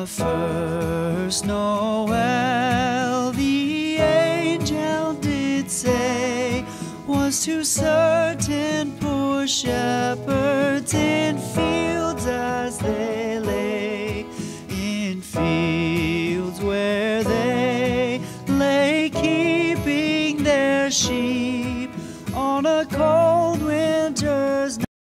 the first Noel, the angel did say, was to certain poor shepherds in fields as they lay, in fields where they lay keeping their sheep.